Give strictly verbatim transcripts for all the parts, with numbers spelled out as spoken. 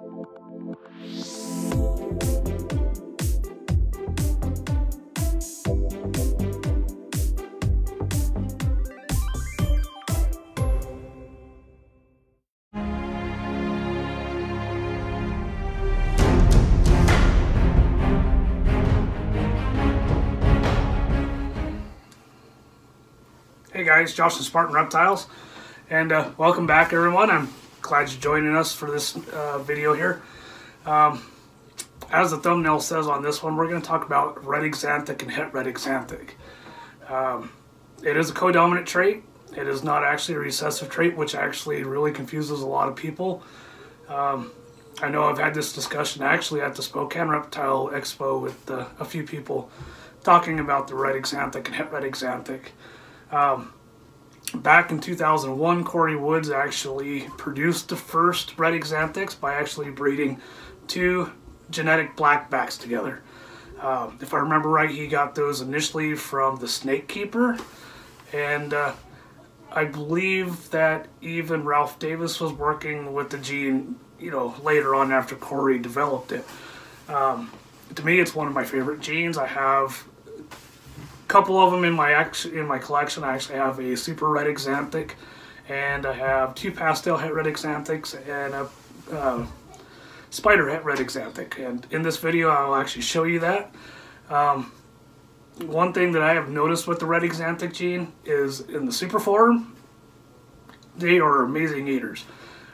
Hey guys, Josh and Spartan Reptiles, and uh, welcome back everyone. I'm glad you're joining us for this uh, video here. Um, as the thumbnail says on this one, we're going to talk about Red Axanthic and Het Red Axanthic. Um, it is a codominant trait. It is not actually a recessive trait, which actually really confuses a lot of people. Um, I know I've had this discussion actually at the Spokane Reptile Expo with uh, a few people talking about the Red Axanthic and Het Red Axanthic. Um, back in two thousand one, Corey Woods actually produced the first Red Axanthics by actually breeding two genetic blackbacks together. Um, if I remember right, he got those initially from the Snake Keeper, and uh, I believe that even Ralph Davis was working with the gene, you know, later on after Corey developed it. Um, to me, it's one of my favorite genes. I have couple of them in my in my collection. I actually have a Super Red Axanthic, and I have two Pastel Het Red Axanthics and a uh, Spider Het Red Axanthic. And in this video, I'll actually show you that. Um, one thing that I have noticed with the Red Axanthic gene is in the super form, they are amazing eaters.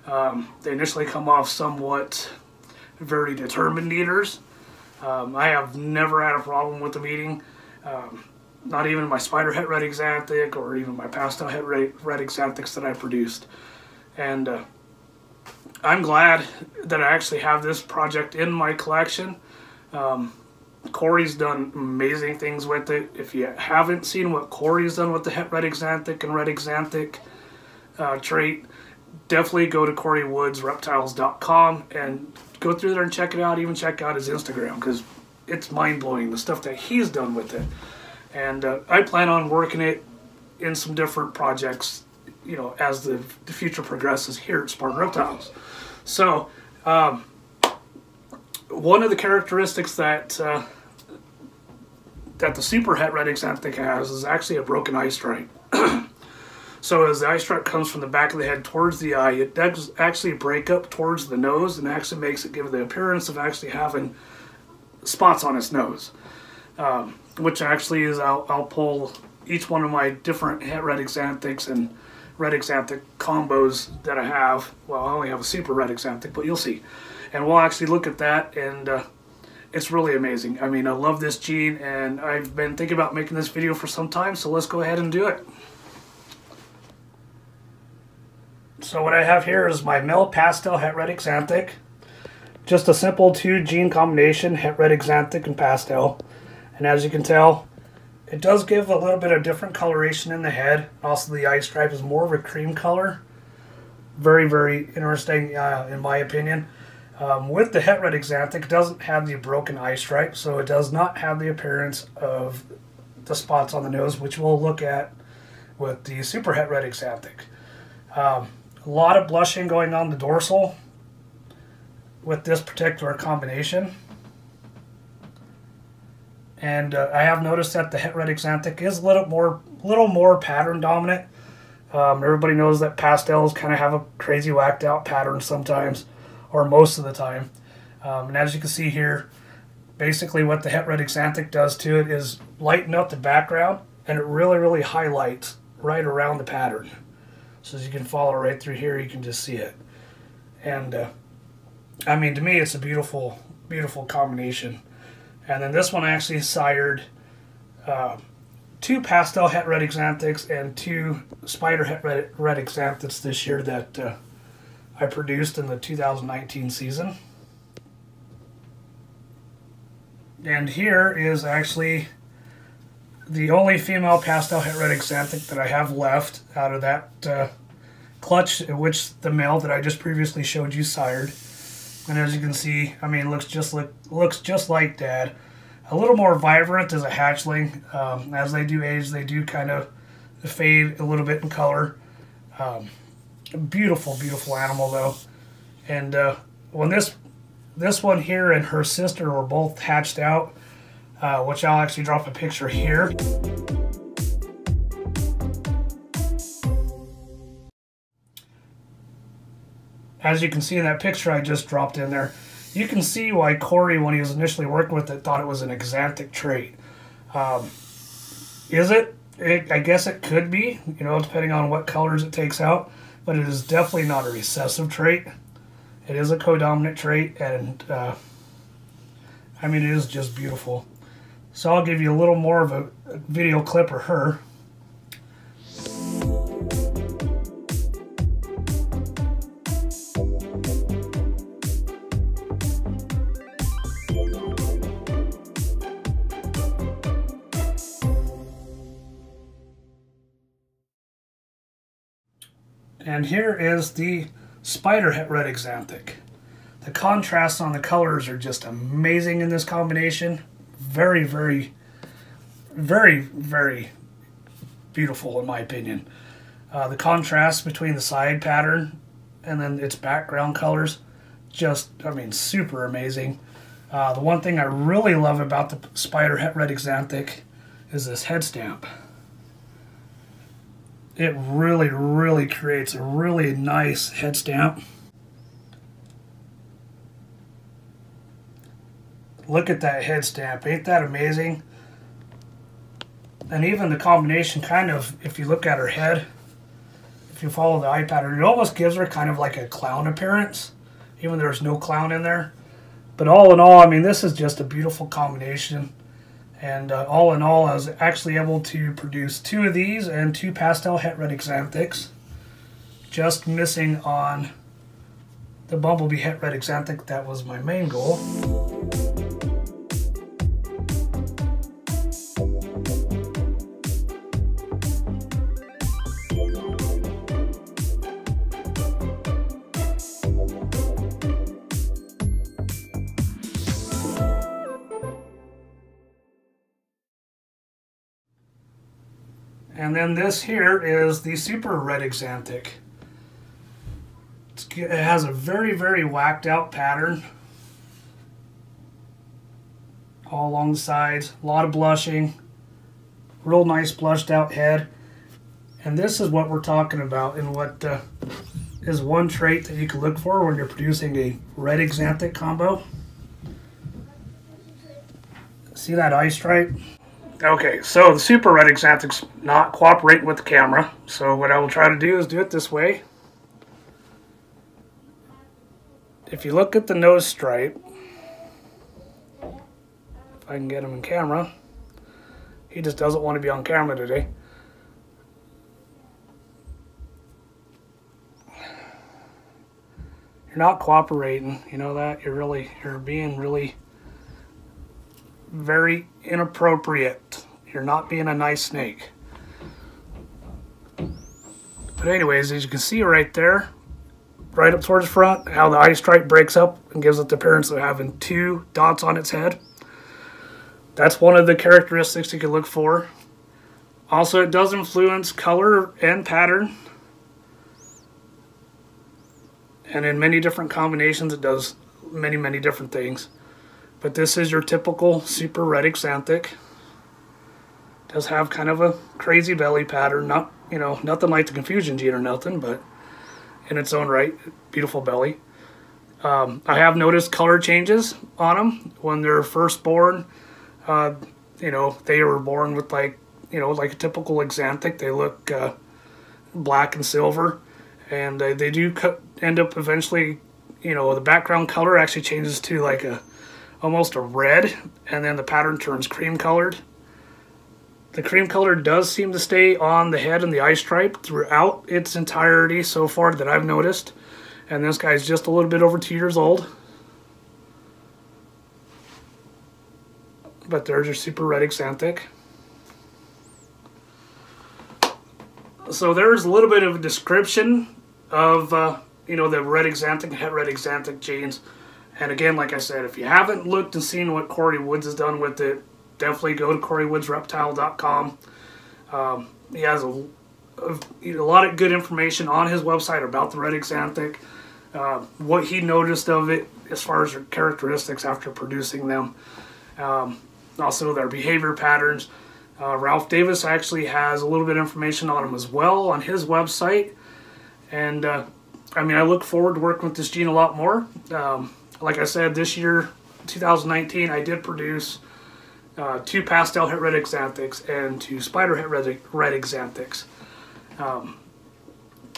Um, they initially come off somewhat very determined eaters. Um, I have never had a problem with them eating. Um, Not even my Spider Het Red Axanthic or even my Pastel Het Red Axanthics that I produced. And uh, I'm glad that I actually have this project in my collection. Um, Corey's done amazing things with it. If you haven't seen what Corey's done with the Het Red Axanthic and Red Axanthic uh, trait, definitely go to Corey Woods Reptiles dot com and go through there and check it out. Even check out his Instagram, because it's mind-blowing the stuff that he's done with it. And uh, I plan on working it in some different projects, you know, as the, the future progresses here at Spartan Reptiles. So, um, one of the characteristics that uh, that the Super Het Red Axanthic has is actually a broken eye stripe. So as the eye stripe comes from the back of the head towards the eye, it does actually break up towards the nose and actually makes it give the appearance of actually having spots on its nose. Um, which actually is, I'll, I'll pull each one of my different Het Red Axanthics and Red Axanthic combos that I have. Well, I only have a Super Red Axanthic, but you'll see. And we'll actually look at that, and uh, it's really amazing. I mean, I love this gene, and I've been thinking about making this video for some time, so let's go ahead and do it. So what I have here is my male Pastel Het Red Axanthic. Just a simple two gene combination, Het Red Axanthic and Pastel. And as you can tell, it does give a little bit of different coloration in the head. Also, the eye stripe is more of a cream color. Very, very interesting, uh, in my opinion. Um, with the Het Red Axanthic, it doesn't have the broken eye stripe, so it does not have the appearance of the spots on the nose, which we'll look at with the Super Het Red Axanthic. Um, a lot of blushing going on the dorsal with this particular combination. And uh, I have noticed that the Het Red Axanthic is a little more, little more pattern dominant. Um, everybody knows that Pastels kind of have a crazy whacked out pattern sometimes, or most of the time. Um, and as you can see here, basically what the Het Red Axanthic does to it is lighten up the background, and it really, really highlights right around the pattern. So as you can follow right through here, you can just see it. And uh, I mean, to me, it's a beautiful, beautiful combination. And then this one actually sired uh, two Pastel Het Red Axanthics and two Spider Het Red, Red Axanthics this year that uh, I produced in the two thousand nineteen season. And here is actually the only female Pastel Het Red Axanthic that I have left out of that uh, clutch in which the male that I just previously showed you sired. And as you can see, I mean, it looks just like looks just like Dad. A little more vibrant as a hatchling. Um, as they do age, they do kind of fade a little bit in color. Um, beautiful, beautiful animal though. And uh, when this this one here and her sister were both hatched out, uh, which I'll actually drop a picture here. As you can see in that picture I just dropped in there, you can see why Corey, when he was initially working with it, thought it was an axanthic trait. Um, is it? it? I guess it could be, you know, depending on what colors it takes out, but it is definitely not a recessive trait. It is a codominant trait, and uh, I mean, it is just beautiful. So I'll give you a little more of a video clip of her. And here is the spider Het Red Axanthic. The contrast on the colors are just amazing in this combination. Very, very, very, very beautiful in my opinion. Uh, the contrast between the side pattern and then its background colors, just, I mean, super amazing. Uh, the one thing I really love about the spider Het Red Axanthic is this head stamp. It really, really creates a really nice head stamp. Look at that head stamp. Ain't that amazing? And even the combination, kind of, if you look at her head, if you follow the eye pattern, it almost gives her kind of like a clown appearance, even though there's no clown in there. But all in all, I mean, this is just a beautiful combination. And uh, all in all, I was actually able to produce two of these and two pastel Het Red Axanthics. Just missing on the Bumblebee Het Red Axanthic. That was my main goal. And then this here is the Super Red Axanthic. It's, it has a very, very whacked out pattern all along the sides. A lot of blushing. Real nice blushed out head. And this is what we're talking about, and what uh, is one trait that you can look for when you're producing a Red Axanthic combo. See that eye stripe? Okay, so the Super Red Axanthic's not cooperating with the camera, so what I will try to do is do it this way. If you look at the nose stripe, if I can get him in camera, he just doesn't want to be on camera today. You're not cooperating, you know that? You're really, you're being really very inappropriate. You're not being a nice snake. But anyways, as you can see right there, right up towards the front, how the eye stripe breaks up and gives it the appearance of having two dots on its head. That's one of the characteristics you can look for. Also, it does influence color and pattern. And in many different combinations, it does many, many different things. But this is your typical Super Red Axanthic. Does have kind of a crazy belly pattern. Not, you know, nothing like the Confusion Gene or nothing, but in its own right, beautiful belly. Um, I have noticed color changes on them when they're first born. Uh, you know, they were born with like, you know, like a typical Axanthic. They look uh, black and silver, and uh, they do co end up eventually. You know, the background color actually changes to like a almost a red, and then the pattern turns cream colored. The cream color does seem to stay on the head and the eye stripe throughout its entirety so far that I've noticed. And this guy's just a little bit over two years old. But there's your Super Red Axanthic. So there's a little bit of a description of uh, you know, the Red Axanthic, Het Red Axanthic genes. And again, like I said, if you haven't looked and seen what Corey Woods has done with it, definitely go to Corey Woods Reptile dot com. Um, he has a, a, a lot of good information on his website about the Red Axanthic. uh, what he noticed of it as far as their characteristics after producing them, um, also their behavior patterns. Uh, Ralph Davis actually has a little bit of information on him as well on his website. And uh, I mean, I look forward to working with this gene a lot more. Um, like I said, this year, two thousand nineteen, I did produce uh, two pastel Het Red Axanthics and two spider Het Red, red Axanthics. Um,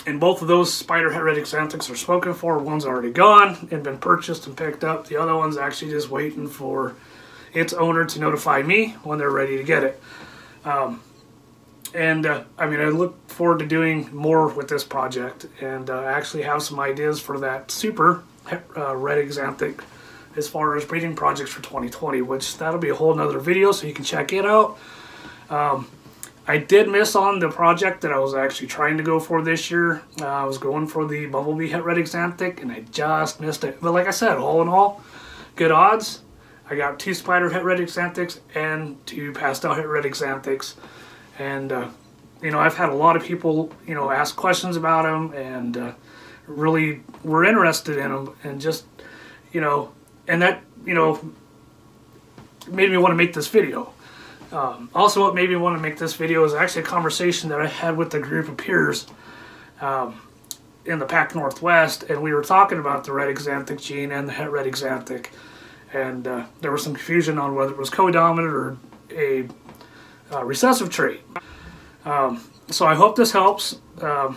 and both of those spider Het Red Axanthics are spoken for. One's already gone and been purchased and picked up. The other one's actually just waiting for its owner to notify me when they're ready to get it. Um, and uh, I mean, I look forward to doing more with this project, and uh, actually have some ideas for that super uh, Red Axanthic as far as breeding projects for twenty twenty, which that'll be a whole nother video, so you can check it out. Um, I did miss on the project that I was actually trying to go for this year. Uh, I was going for the Bumblebee Het Red Axanthic, and I just missed it. But like I said, all in all, good odds. I got two spider Het Red Axanthics and two pastel Het Red Axanthics. And, uh, you know, I've had a lot of people, you know, ask questions about them and uh, really were interested in them, and just, you know, and that, you know, made me want to make this video. Um, also, what made me want to make this video is actually a conversation that I had with a group of peers um, in the Pac Northwest, and we were talking about the Red Axanthic gene and the Het Red Axanthic. And uh, there was some confusion on whether it was co-dominant or a uh, recessive trait. Um, so I hope this helps. Um,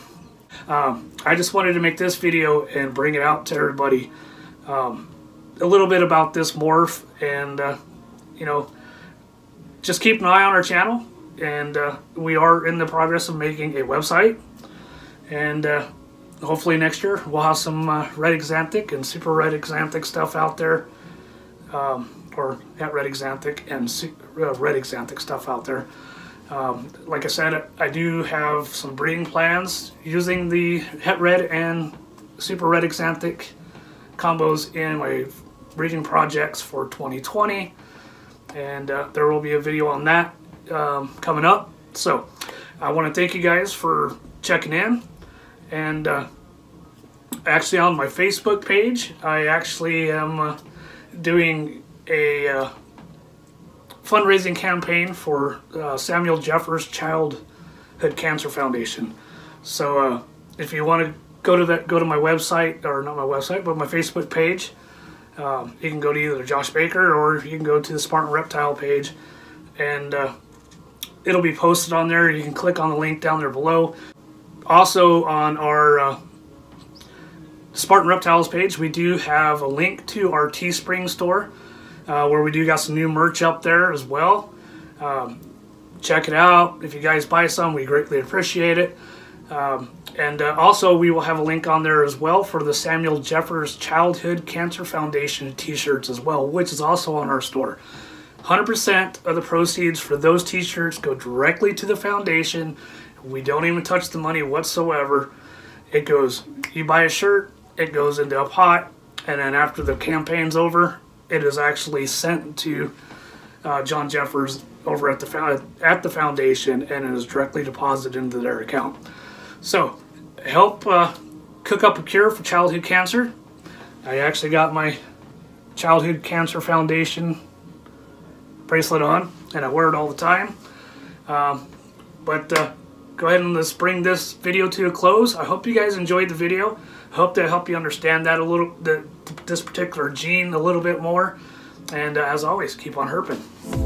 um, I just wanted to make this video and bring it out to everybody, um, a little bit about this morph, and uh, you know, just keep an eye on our channel. And uh, we are in the progress of making a website, and uh, hopefully next year we'll have some uh, Red Axanthic and Super Red Axanthic stuff out there. Um, or at Red Axanthic and uh, Red Axanthic stuff out there. Um, like I said, I do have some breeding plans using the Het Red and Super Red Axanthic combos in my breeding projects for twenty twenty, and uh, there will be a video on that um, coming up. So I want to thank you guys for checking in, and uh, actually on my Facebook page I actually am uh, doing a uh, fundraising campaign for uh, Samuel Jeffers Childhood Cancer Foundation. So uh, if you want to go to that, go to my website, or not my website, but my Facebook page. Um, you can go to either Josh Baker, or you can go to the Spartan Reptile page, and uh, it'll be posted on there. You can click on the link down there below. Also on our uh, Spartan Reptiles page, we do have a link to our Teespring store, uh, where we do got some new merch up there as well. Um, check it out. If you guys buy some, we greatly appreciate it. Um, and uh, also we will have a link on there as well for the Samuel Jeffers Childhood Cancer Foundation t-shirts as well, which is also on our store. one hundred percent of the proceeds for those t-shirts go directly to the foundation. We don't even touch the money whatsoever. It goes, you buy a shirt, it goes into a pot, and then after the campaign's over, it is actually sent to uh, John Jeffers over at the at the foundation, and it is directly deposited into their account. So help uh, cook up a cure for childhood cancer. I actually got my Childhood Cancer Foundation bracelet on, and I wear it all the time. Um, but uh, go ahead and let's bring this video to a close. I hope you guys enjoyed the video. I hope that helped you understand that a little, the, this particular gene a little bit more. And uh, as always, keep on herping.